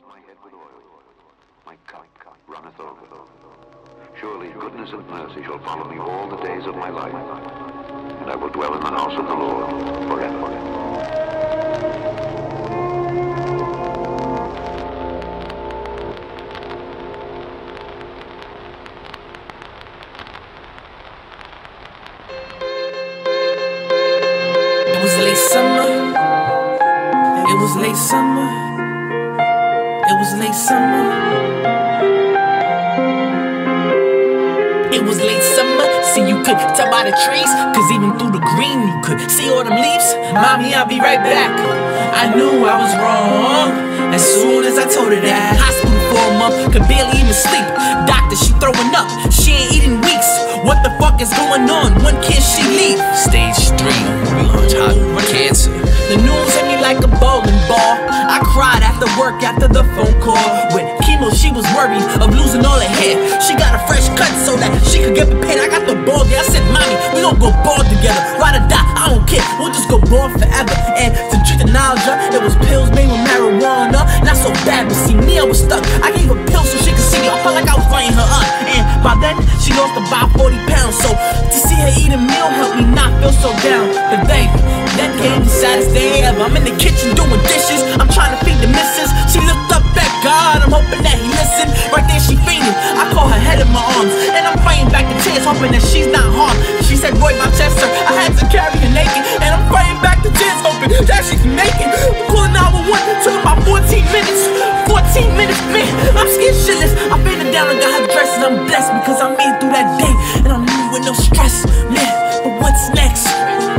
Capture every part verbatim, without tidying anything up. anointest my head with oil. My cup runneth over. Surely goodness and mercy shall follow me all the days of my life, and I will dwell in the house of the Lord forever. Tell by the trees, cause even through the green you could see all them leaves. Mommy, I'll be right back. I knew I was wrong as soon as I told her that. Hospital for a month, could barely even sleep. Doctor, she throwing up, she ain't eating weeks. What the fuck is going on? When can she leave? Stage three, cancer. The news hit me like a bowling ball. I cried after work, after the phone call. With chemo, she was worried of losing all her hair. She got a fresh cut so that she could get prepared. I got the ball there. I said, Mommy, we gon' go bald together. Ride or die, I don't care. We'll just go bald forever. And to treat the knowledge, it was pills made with marijuana. Not so bad, but see me, I was stuck. I gave her pills so she could see me. I felt like I was fighting her up. And by then, she lost about forty pounds. So to see her eat a meal helped me not feel so down. But baby, that came the saddest day ever. I'm in the kitchen doing dishes, I'm trying to feed the missus. She looked up at God, I'm hoping that he listened. Right there she fainted, I caught her head in my arms, and I'm fighting back the tears, hoping that she's not harmed. She said, Roy, my chest hurt, I had to carry her naked, and I'm fighting back the tears, hoping that she's naked. I'm calling nine one one, took about fourteen minutes. Fourteen minutes, man, I'm scared shitless. I bent down and got her dressed, and I'm blessed because I made it through that day, and I'm leaving with no stress, man. But what's next?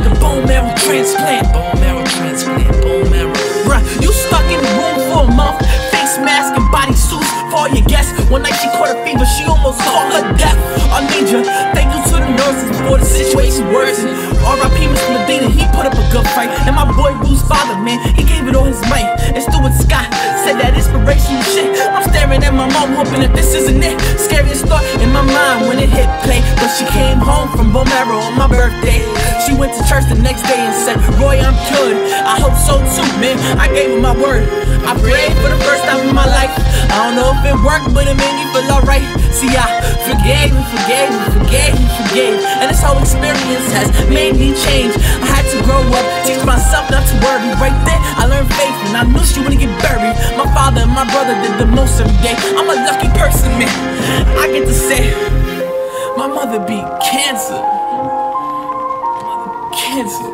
The bone marrow transplant, bone marrow transplant, bone marrow. Bruh, you stuck in the room for a month, face mask and body suits for all your guests. One night she caught a fever, she almost caught her death. I need ya, thank you to the nurses before the situation worsened. R I P Mister Medina, he put up a good fight. And my boy Rue's father, man, he gave it all his might. And Stuart Scott said that inspirational shit. I'm staring at my mom, hoping that this isn't it. Scariest thought in my mind when it hit play. But she came home from bone marrow on my birthday. She went to church the next day and said, Roy, I'm good. I hope so too, man. I gave her my word. I prayed for the first time in my life. I don't know if it worked, but it made me feel alright. See, I forgave and forgave and forgave and forgave. And this whole experience has made me change. I had to grow up, teach myself not to worry. Right there, I learned faith, and I knew she wouldn't get buried. My father and my brother did the most every day. I'm a lucky person, man. I get to say, my mother beat cancer. Cancer.